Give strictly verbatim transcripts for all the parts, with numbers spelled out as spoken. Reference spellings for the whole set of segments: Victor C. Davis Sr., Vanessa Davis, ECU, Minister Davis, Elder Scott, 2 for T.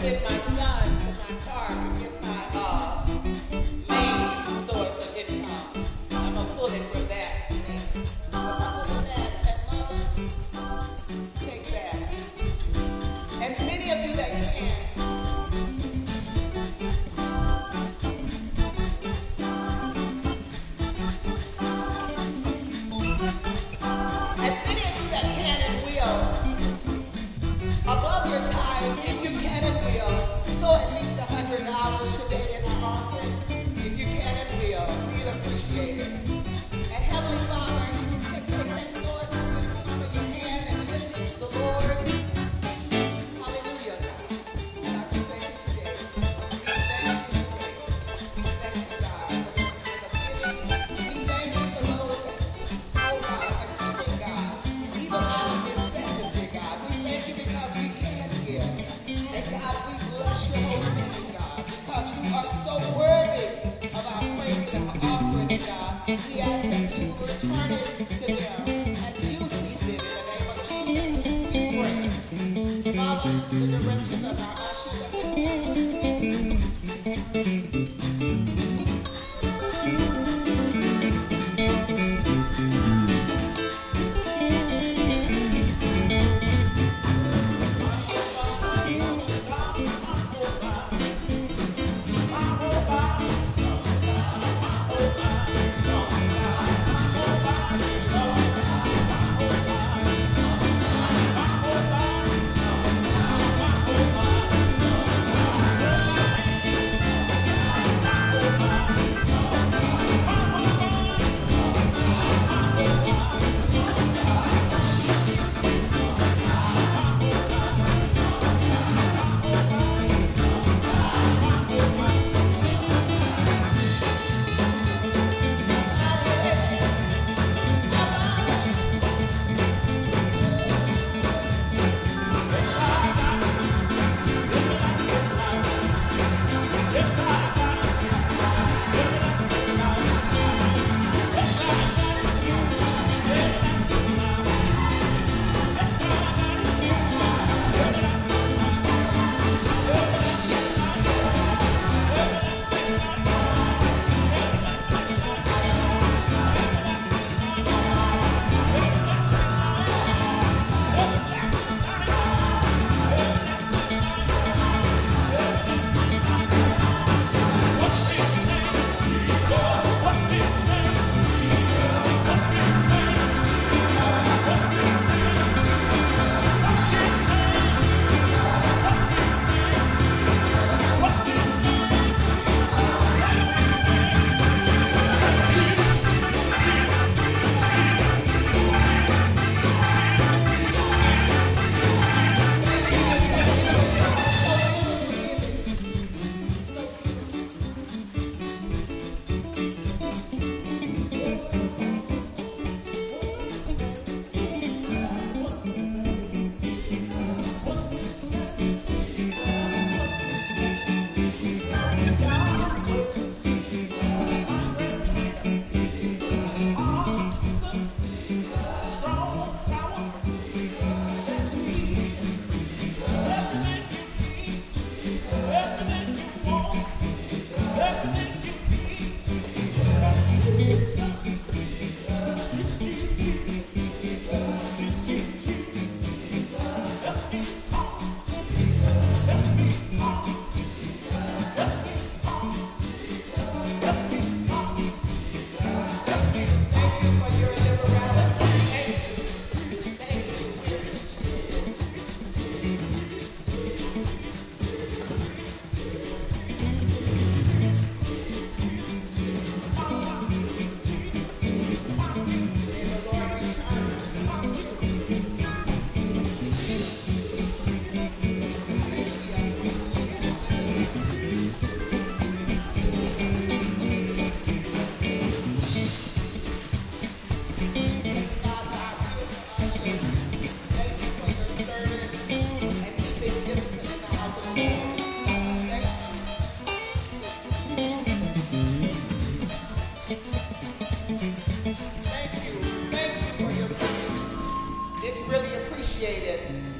sent my son to my car to get my uh, lane so it's a hidden car. I'm going to pull it for that. Take that. As many of you that can.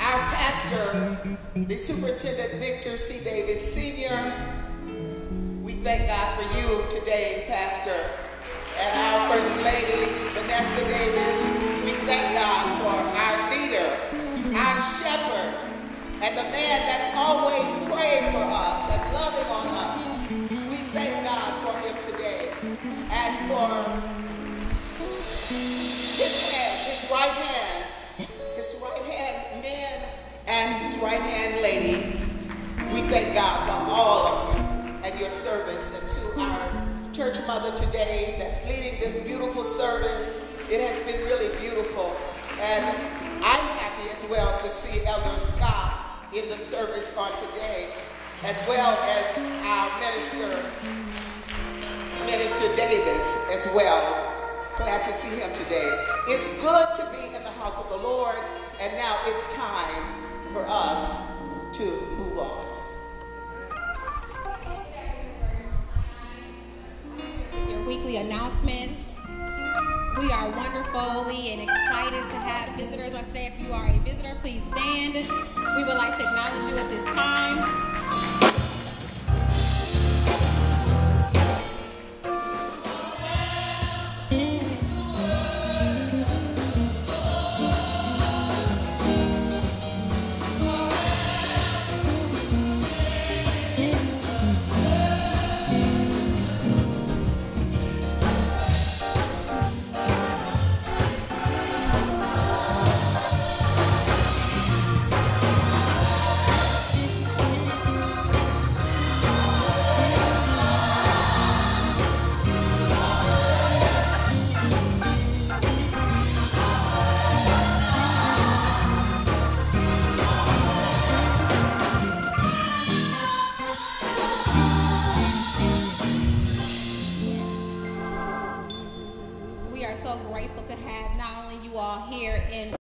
I our pastor, the Superintendent Victor C. Davis Senior We thank God for you today, Pastor. And our First Lady, Vanessa Davis, we thank God for our leader, our shepherd, and the man that's always praying for us and loving on us. We thank God for him today and for his hands, his right hands, his right hand men and his right hand lady. We thank God for all of you and your service, and to our church mother today that's leading this beautiful service. It has been really beautiful, and I'm happy as well to see Elder Scott in the service on today, as well as our minister, Minister Davis as well. Glad to see him today. It's good to be in the house of the Lord, and now it's time for us to move on. Weekly announcements. We are wonderfully and excited to have visitors on today. If you are a visitor, please stand. We would like to acknowledge you at this time. Grateful to have not only you all here in